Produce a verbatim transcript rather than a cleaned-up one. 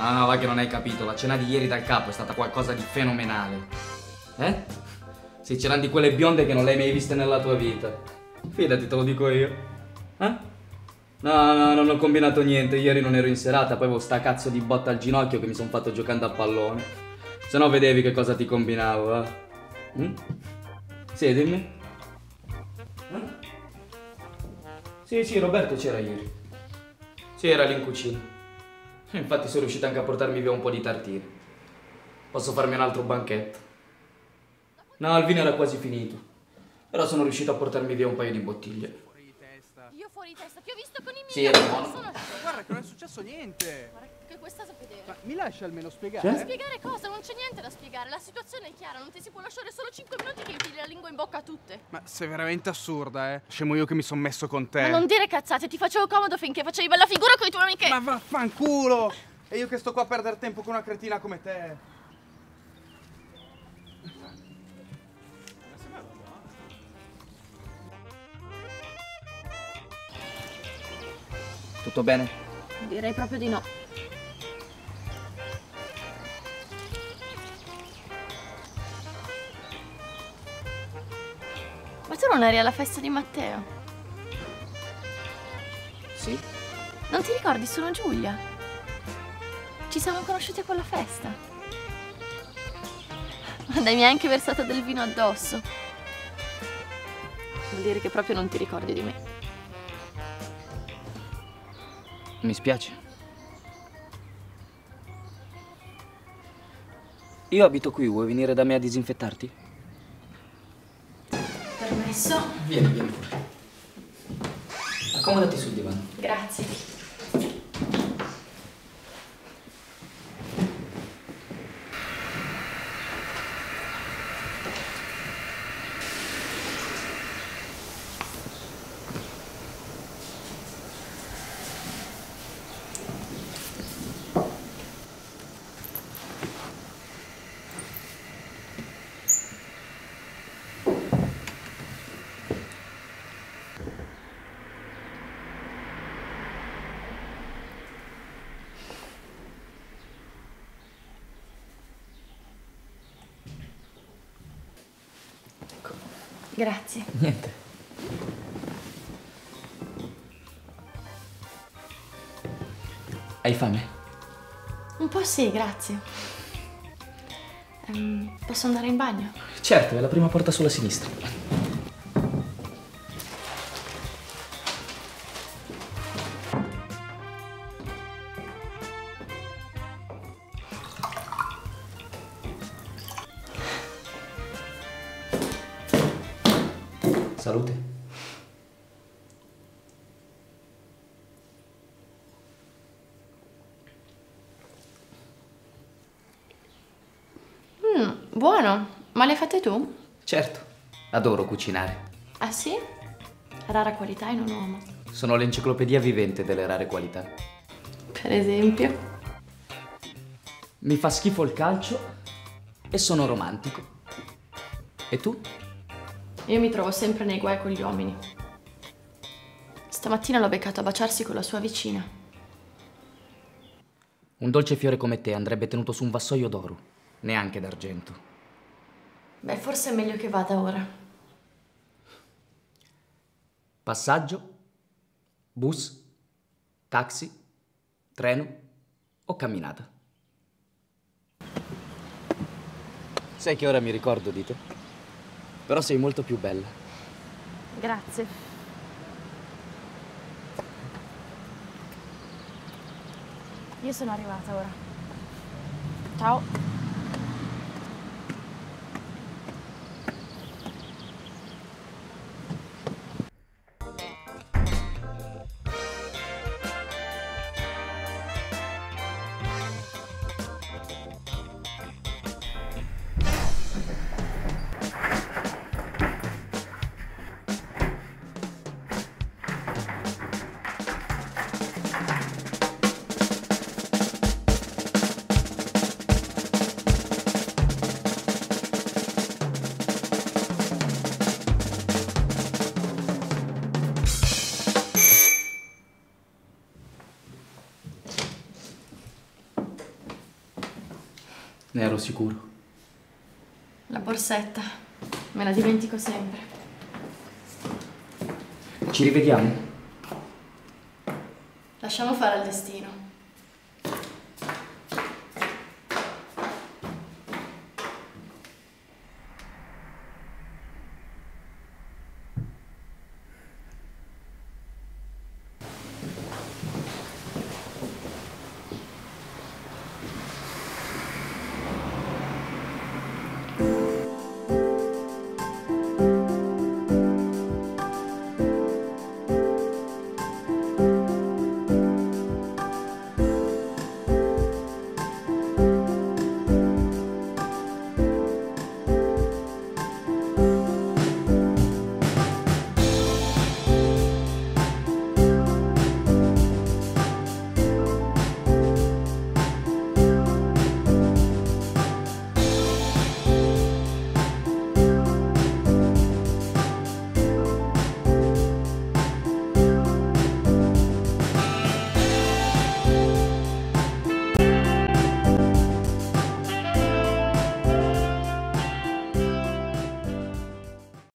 Ah no, va che non hai capito, la cena di ieri dal capo è stata qualcosa di fenomenale. Eh? Sì, c'erano di quelle bionde che non le hai mai viste nella tua vita. Fidati, te lo dico io. Eh? No, no, non ho combinato niente, ieri non ero in serata, poi avevo sta cazzo di botta al ginocchio che mi sono fatto giocando a pallone. Se no vedevi che cosa ti combinavo, eh? Mm? Sì, dimmi. Eh? Sì, sì, Roberto c'era ieri. Sì, era lì in cucina. Infatti sono riuscita anche a portarmi via un po' di tartine. Posso farmi un altro banchetto? No, il vino era quasi finito. Però sono riuscito a portarmi via un paio di bottiglie. Fuori di testa. Io fuori di testa, ti ho visto con i miei. Sì, era buono. Sono... Guarda che non è successo niente. Guarda che questa so vedere. Ma mi lasci almeno spiegare? Cioè? Spiegare cosa? Non c'è niente da spiegare. La situazione è chiara, non ti si può lasciare solo cinque minuti che infili la lingua in bocca a tutte. Ma sei veramente assurda, eh? Scemo io che mi sono messo con te. Ma non dire cazzate, ti facevo comodo finché facevi bella figura con i tuoi amiche. Ma vaffanculo! E io che sto qua a perdere tempo con una cretina come te. Tutto bene? Direi proprio di no. Ma tu non eri alla festa di Matteo? Sì. Non ti ricordi? Sono Giulia. Ci siamo conosciuti a quella festa. Guarda, mi hai anche versato del vino addosso. Vuol dire che proprio non ti ricordi di me. Mi spiace. Io abito qui, vuoi venire da me a disinfettarti? Permesso? Vieni, vieni pure. Accomodati sul divano. Grazie. Grazie. Niente. Hai fame? Un po' sì, grazie. Um, posso andare in bagno? Certo, è la prima porta sulla sinistra. Salute. Mm, buono, ma le fate tu? Certo, adoro cucinare. Ah sì? Rara qualità in un uomo. Sono l'enciclopedia vivente delle rare qualità. Per esempio? Mi fa schifo il calcio e sono romantico. E tu? Io mi trovo sempre nei guai con gli uomini. Stamattina l'ho beccato a baciarsi con la sua vicina. Un dolce fiore come te andrebbe tenuto su un vassoio d'oro, neanche d'argento. Beh, forse è meglio che vada ora. Passaggio, bus, taxi, treno o camminata. Sai che ora mi ricordo di te? Però sei molto più bella. Grazie. Io sono arrivata ora. Ciao. Ne ero sicuro. La borsetta. Me la dimentico sempre. Ci rivediamo? Lasciamo fare al destino.